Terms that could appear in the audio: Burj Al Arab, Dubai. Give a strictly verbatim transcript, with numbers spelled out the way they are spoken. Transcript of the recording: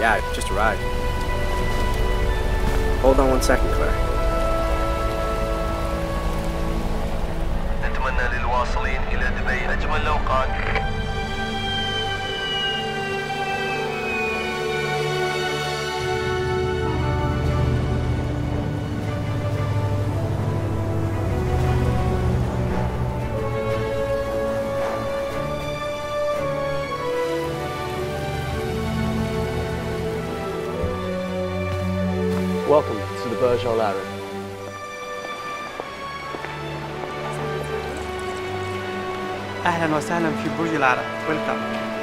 Yeah, I just arrived. Hold on one second, Claire. نتمنى للواصلين إلى دبي أجمل أوقات. Welcome to the Burj Al Arab. أهلاً وسهلاً في برج العرب. Welcome.